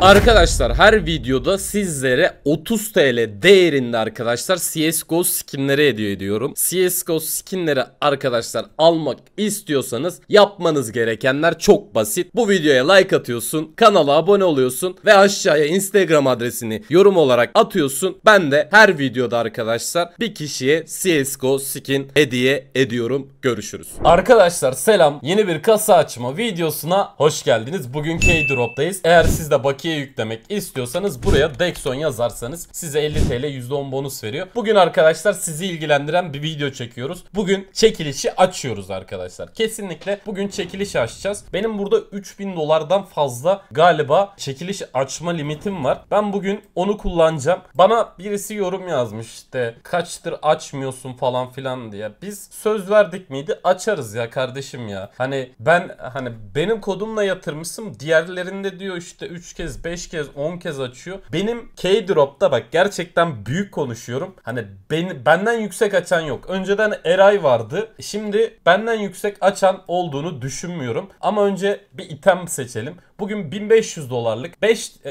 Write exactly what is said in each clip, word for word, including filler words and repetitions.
Arkadaşlar her videoda sizlere otuz TL değerinde arkadaşlar C S G O skinleri hediye ediyorum. C S G O skinleri arkadaşlar almak istiyorsanız yapmanız gerekenler çok basit. Bu videoya like atıyorsun, kanala abone oluyorsun ve aşağıya Instagram adresini yorum olarak atıyorsun. Ben de her videoda arkadaşlar bir kişiye C S G O skin hediye ediyorum. Görüşürüz. Arkadaşlar selam. Yeni bir kasa açma videosuna hoş geldiniz. Bugün Keydrop'tayız. Eğer siz de bakiye yüklemek istiyorsanız buraya Dexon yazarsanız size elli TL yüzde on bonus veriyor. Bugün arkadaşlar sizi ilgilendiren bir video çekiyoruz. Bugün çekilişi açıyoruz arkadaşlar. Kesinlikle bugün çekilişi açacağız. Benim burada üç bin dolardan fazla galiba çekiliş açma limitim var. Ben bugün onu kullanacağım. Bana birisi yorum yazmış işte kaçtır açmıyorsun falan filan diye. Biz söz verdik miydi? Açarız ya kardeşim ya. Hani ben hani benim kodumla yatırmışım. Diğerlerinde diyor işte üç kez beş kez on kez açıyor. Benim Keydrop'ta bak gerçekten büyük konuşuyorum. Hani ben, benden yüksek açan yok. Önceden Eray vardı. Şimdi benden yüksek açan olduğunu düşünmüyorum. Ama önce bir item seçelim. Bugün bin beş yüz dolarlık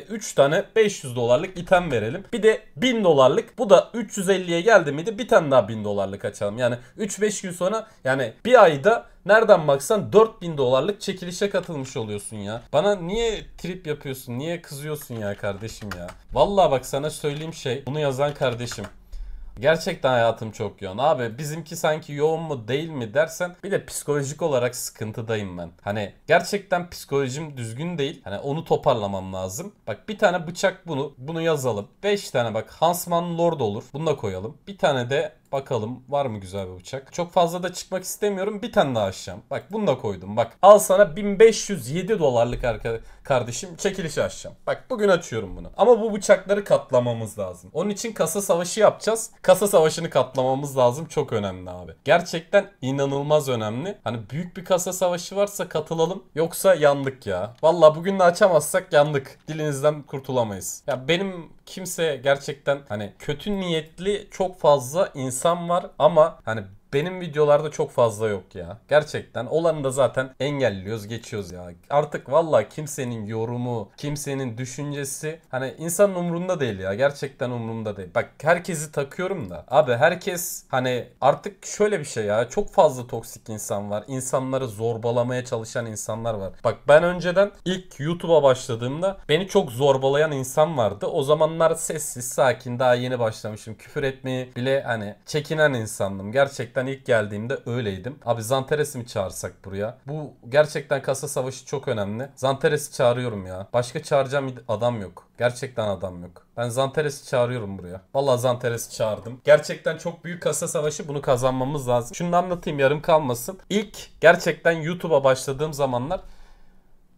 üç tane beş yüz dolarlık item verelim. Bir de bin dolarlık. Bu da üç yüz elliye geldi miydi? Bir tane daha bin dolarlık açalım. Yani üç beş gün sonra yani bir ayda nereden baksan dört bin dolarlık çekilişe katılmış oluyorsun ya. Bana niye trip yapıyorsun? Niye kızıyorsun ya kardeşim ya? Vallahi bak sana söyleyeyim şey. Bunu yazan kardeşim. Gerçekten hayatım çok yoğun. Abi bizimki sanki yoğun mu değil mi dersen bir de psikolojik olarak sıkıntıdayım ben. Hani gerçekten psikolojim düzgün değil. Hani onu toparlamam lazım. Bak bir tane bıçak bunu bunu yazalım. beş tane bak Hansman Lord olur. Bunu da koyalım. Bir tane de bakalım var mı güzel bir bıçak. Çok fazla da çıkmak istemiyorum. Bir tane daha açacağım. Bak bunu da koydum. Bak al sana bin beş yüz yedi dolarlık kardeşim çekilişi açacağım. Bak bugün açıyorum bunu. Ama bu bıçakları katlamamız lazım. Onun için kasa savaşı yapacağız. Kasa savaşını katlamamız lazım. Çok önemli abi. Gerçekten inanılmaz önemli. Hani büyük bir kasa savaşı varsa katılalım. Yoksa yandık ya. Vallahi bugün de açamazsak yandık. Dilinizden kurtulamayız. Ya benim kimse gerçekten hani kötü niyetli çok fazla insan var ama hani benim videolarda çok fazla yok ya. Gerçekten olanı da zaten engelliyoruz, geçiyoruz ya. Artık vallahi kimsenin yorumu, kimsenin düşüncesi hani insanın umrunda değil ya. Gerçekten umrunda değil. Bak herkesi takıyorum da. Abi herkes hani artık şöyle bir şey ya. Çok fazla toksik insan var. İnsanları zorbalamaya çalışan insanlar var. Bak ben önceden ilk YouTube'a başladığımda beni çok zorbalayan insan vardı. O zamanlar sessiz, sakin, daha yeni başlamışım. Küfür etmeyi bile hani çekinen insandım. Gerçekten ilk geldiğimde öyleydim. Abi Zanteres'i mi çağırsak buraya? Bu gerçekten kasa savaşı çok önemli. Zanteres'i çağırıyorum ya. Başka çağıracağım adam yok. Gerçekten adam yok. Ben Zanteres'i çağırıyorum buraya. Vallahi Zanteres'i çağırdım. Gerçekten çok büyük kasa savaşı. Bunu kazanmamız lazım. Şunu anlatayım yarım kalmasın. İlk gerçekten YouTube'a başladığım zamanlar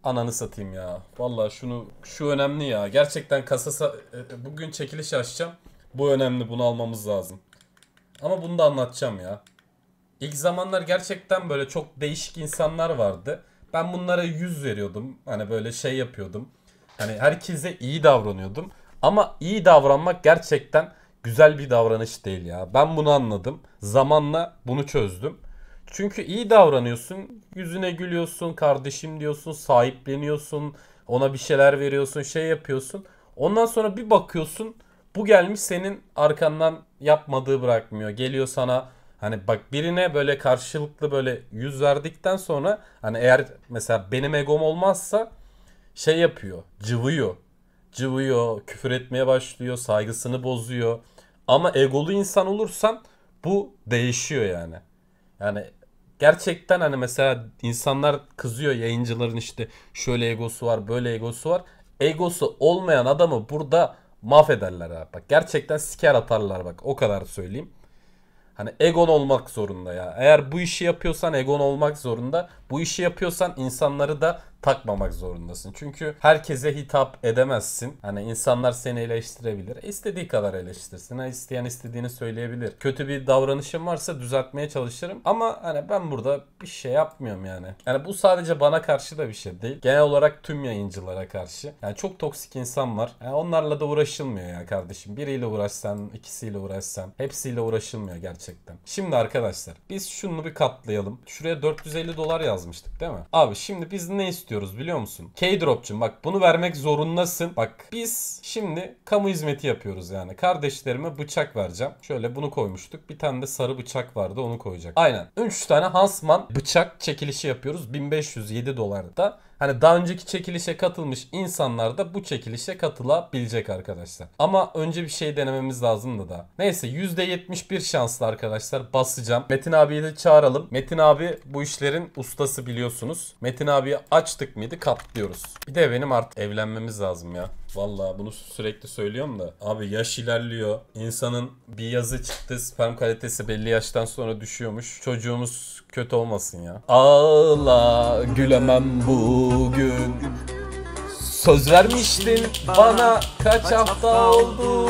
ananı satayım ya. Vallahi şunu şu önemli ya. Gerçekten kasa bugün çekiliş açacağım. Bu önemli. Bunu almamız lazım. Ama bunu da anlatacağım ya. İlk zamanlar gerçekten böyle çok değişik insanlar vardı. Ben bunlara yüz veriyordum. Hani böyle şey yapıyordum. Hani herkese iyi davranıyordum. Ama iyi davranmak gerçekten güzel bir davranış değil ya. Ben bunu anladım. Zamanla bunu çözdüm. Çünkü iyi davranıyorsun. Yüzüne gülüyorsun. Kardeşim diyorsun. Sahipleniyorsun. Ona bir şeyler veriyorsun. Şey yapıyorsun. Ondan sonra bir bakıyorsun. Bu gelmiş senin arkandan yapmadığı bırakmıyor. Geliyor sana hani bak birine böyle karşılıklı böyle yüz verdikten sonra hani eğer mesela benim egom olmazsa şey yapıyor. Cıvıyor. Cıvıyor. Küfür etmeye başlıyor. Saygısını bozuyor. Ama egolu insan olursan bu değişiyor yani. Yani gerçekten hani mesela insanlar kızıyor yayıncıların işte şöyle egosu var böyle egosu var. Egosu olmayan adamı burada mahvederler ha. Bak gerçekten siker atarlar bak. O kadar söyleyeyim. Hani egon olmak zorunda ya. Eğer bu işi yapıyorsan egon olmak zorunda. Bu işi yapıyorsan insanları da takmamak zorundasın. Çünkü herkese hitap edemezsin. Hani insanlar seni eleştirebilir. İstediği kadar eleştirsin. Ha, isteyen istediğini söyleyebilir. Kötü bir davranışım varsa düzeltmeye çalışırım. Ama hani ben burada bir şey yapmıyorum yani. Yani bu sadece bana karşı da bir şey değil. Genel olarak tüm yayıncılara karşı. Yani çok toksik insan var. Yani onlarla da uğraşılmıyor ya kardeşim. Biriyle uğraşsan, ikisiyle uğraşsan. Hepsiyle uğraşılmıyor gerçekten. Şimdi arkadaşlar biz şunu bir katlayalım. Şuraya dört yüz elli dolar yazmıştık değil mi? Abi şimdi biz ne istiyoruz? istiyoruz biliyor musun? Keydropçum bak bunu vermek zorundasın. Bak biz şimdi kamu hizmeti yapıyoruz yani. Kardeşlerime bıçak vereceğim. Şöyle bunu koymuştuk. Bir tane de sarı bıçak vardı, onu koyacak. Aynen. üç tane Hansman bıçak çekilişi yapıyoruz. bin beş yüz yedi dolar da. Hani daha önceki çekilişe katılmış insanlar da bu çekilişe katılabilecek arkadaşlar. Ama önce bir şey denememiz lazımdı da. Neyse yüzde yetmiş bir şanslı arkadaşlar, basacağım. Metin abiyi de çağıralım. Metin abi bu işlerin ustası biliyorsunuz. Metin abiyi açtık mıydı katlıyoruz. Bir de benim artık evlenmemiz lazım ya. Vallahi bunu sürekli söylüyorum da. Abi yaş ilerliyor. İnsanın bir yazı çıktı. Sperm kalitesi belli yaştan sonra düşüyormuş. Çocuğumuz kötü olmasın ya. Ağla gülemem bu. Bugün söz vermiştin bana, kaç hafta oldu,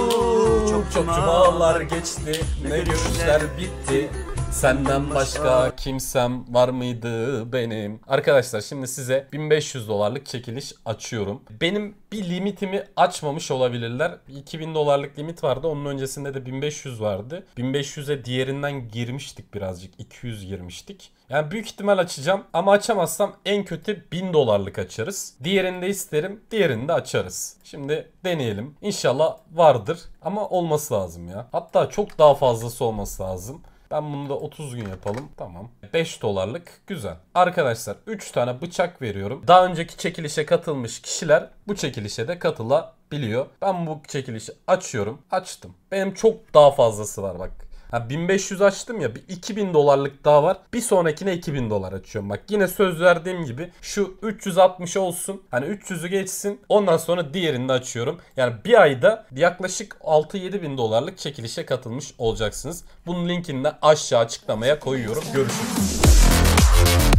çok çok cumalar geçti, ne görüşler bitti, senden başka kimsem var mıydı benim? Arkadaşlar şimdi size bin beş yüz dolarlık çekiliş açıyorum. Benim bir limitimi açmamış olabilirler. iki bin dolarlık limit vardı. Onun öncesinde de bin beş yüz vardı. bin beş yüze diğerinden girmiştik birazcık. iki yüz girmiştik. Yani büyük ihtimal açacağım. Ama açamazsam en kötü bin dolarlık açarız. Diğerini de isterim. Diğerini de açarız. Şimdi deneyelim. İnşallah vardır. Ama olması lazım ya. Hatta çok daha fazlası olması lazım. Ben bunu da otuz gün yapalım. Tamam. beş dolarlık. Güzel. Arkadaşlar üç tane bıçak veriyorum. Daha önceki çekilişe katılmış kişiler bu çekilişe de katılabiliyor. Ben bu çekilişi açıyorum. Açtım. Benim çok daha fazlası var bak. Ha, bin beş yüz açtım ya, bir iki bin dolarlık daha var. Bir sonrakine iki bin dolar açıyorum. Bak yine söz verdiğim gibi şu üç yüz altmış olsun. Hani üç yüzü geçsin. Ondan sonra diğerini de açıyorum. Yani bir ayda yaklaşık altı yedi bin dolarlık çekilişe katılmış olacaksınız. Bunun linkini de aşağı açıklamaya koyuyorum. Görüşürüz.